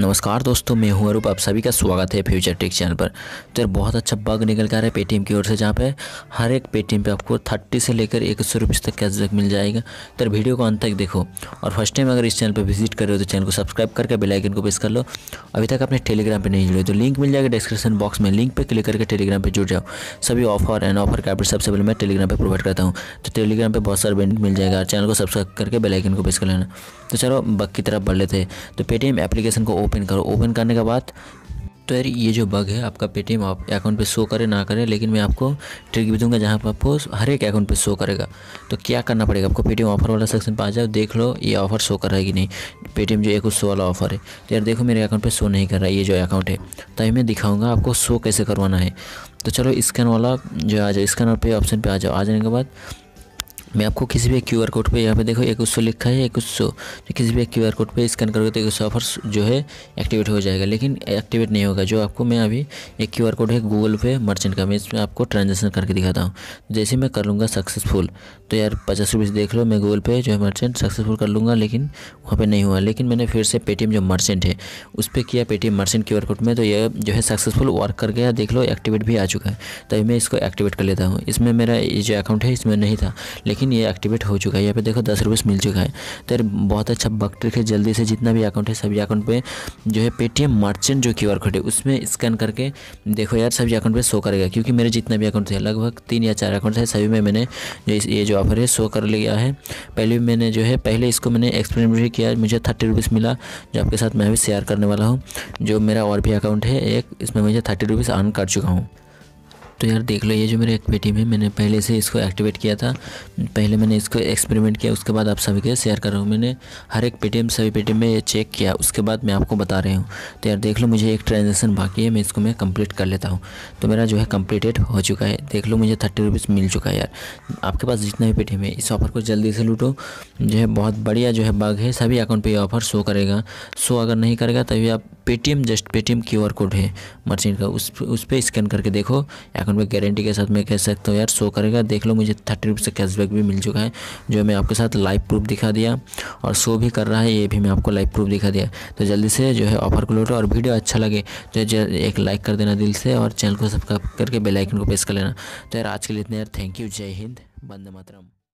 नमस्कार दोस्तों, मैं हूं अरूप। आप सभी का स्वागत है फ्यूचर ट्रिक चैनल पर। तो यार बहुत अच्छा बग निकल कर आ रहा है पेटीएम की ओर से, जहां पे हर एक पेटीएम पे आपको 30 से लेकर 100 रुपये तक कैशबैक मिल जाएगा। तो यार वीडियो को अंत तक देखो, और फर्स्ट टाइम अगर इस चैनल पर विजिट कर रहे हो तो चैनल को सब्सक्राइब करके बेल आइकन को प्रेस कर लो। अभी तक आपने टेलीग्राम पर नहीं जुड़े तो लिंक मिल जाएगा डिस्क्रिप्शन बॉक्स में, लिंक पर क्लिक करके टेलीग्राम पर जुड़ जाओ। सभी ऑफर एंड ऑफर का अपडेट सबसे पहले मैं टेलीग्राम पर प्रोवाइड करता हूँ, तो टेलीग्राम पर बहुत सारे बेनिफिट मिल जाएगा। चैनल को सब्सक्राइब करके बेल आइकन को प्रेस कर लेना। तो चलो बग की तरफ बढ़ लेते हैं। तो पेटीएम एप्लीकेशन को ओपन करो। ओपन करने के बाद तो यार ये जो बग है आपका पेटीएम आप अकाउंट पे शो करे ना करे, लेकिन मैं आपको ट्रिक भी दूंगा जहाँ पर आपको हर एक अकाउंट पे शो करेगा। तो क्या करना पड़ेगा, आपको पेटीएम ऑफर वाला सेक्शन पे आ जाओ, देख लो ये ऑफर शो कर रहा है कि नहीं। पेटीएम जो 100 वाला ऑफर है, तो यार देखो मेरे अकाउंट पे शो नहीं कर रहा है ये जो अकाउंट है। तभी मैं दिखाऊँगा आपको शो कैसे करवाना है। तो चलो स्कैन वाला जो आ जाओ, स्कैनर पे ऑप्शन पर आ जाओ। आ जाने के बाद मैं आपको किसी भी क्यूआर कोड पे, यहाँ पे देखो 100 लिखा है 100, तो किसी भी क्यूआर कोड पे स्कैन करोगे तो 100 ऑफर जो है एक्टिवेट हो जाएगा। लेकिन एक्टिवेट नहीं होगा जो आपको, मैं अभी एक क्यूआर कोड है गूगल पे मर्चेंट का, मैं इसमें आपको ट्रांजेक्शन करके दिखाता हूँ। जैसे मैं कर लूँगा सक्सेसफुल, तो यार 50 रुपये देख लो, मैं गूगल पे जो है मर्चेंट सक्सेसफुल कर लूँगा, लेकिन वहाँ पर नहीं हुआ। लेकिन मैंने फिर से पेटीएम जो मर्चेंट है उस पर किया, पेटीएम मर्चेंट क्यूआर कोड में, तो यह जो है सक्सेसफुल वर्क कर गया। देख लो एक्टिवेट भी आ चुका है, तभी मैं इसको एक्टिवेट कर लेता हूँ। इसमें मेरा ये जो अकाउंट है इसमें नहीं था, लेकिन ये एक्टिवेट हो चुका है। यहाँ पे देखो 10 रुपये मिल चुका है। तो यार बहुत अच्छा बग ट्रिक है। जल्दी से जितना भी अकाउंट है सभी अकाउंट पे जो है पेटीएम मर्चेंट जो क्यूआर कोड है उसमें स्कैन करके देखो, यार सभी अकाउंट पे शो करेगा। क्योंकि मेरे जितना भी अकाउंट थे, लगभग 3 या 4 अकाउंट थे, सभी में मैंने ये जो ऑफर है शो कर लिया है। पहले मैंने जो है पहले इसको मैंने एक्सपेरिमेंट भी किया, मुझे 30 रुपीज़ मिला, जो आपके साथ मैं भी शेयर करने वाला हूँ। जो मेरा और भी अकाउंट है एक, इसमें मुझे 30 रुपीज़ अर्न कर चुका हूँ। तो यार देख लो ये जो मेरा एक पेटीएम है, मैंने पहले से इसको एक्टिवेट किया था, पहले मैंने इसको एक्सपेरिमेंट किया, उसके बाद आप सभी के शेयर कर रहा हूँ। मैंने हर एक पेटीएम सभी पेटीएम में ये चेक किया, उसके बाद मैं आपको बता रहा हूँ। तो यार देख लो मुझे एक ट्रांजेक्शन बाकी है, मैं इसको मैं कंप्लीट कर लेता हूँ। तो मेरा जो है कंप्लीटेड हो चुका है। देख लो मुझे 30 रुपीज़ मिल चुका है। यार आपके पास जितना भी पेटीएम है इस ऑफर को जल्दी से लूटो, जो है बहुत बढ़िया जो है बग है। सभी अकाउंट पर ये ऑफर शो करेगा, शो अगर नहीं करेगा तभी आप Paytm just Paytm QR code है मर्चेंट का उस पर स्कैन करके देखो, अकाउंट में गारंटी के साथ मैं कह सकता हूँ यार शो करेगा। देख लो मुझे 30 रुपये कैशबैक भी मिल चुका है, जो मैं आपके साथ लाइव प्रूफ दिखा दिया, और शो भी कर रहा है, ये भी मैं आपको लाइव प्रूफ दिखा दिया। तो जल्दी से जो है ऑफर को लौटो, और वीडियो अच्छा लगे तो एक लाइक कर देना दिल से, और चैनल को सब्सक्राइब करके बेल आइकन को प्रेस कर लेना। तो यार आज के लिए इतना, यार थैंक यू, जय हिंद, वंदे मातरम।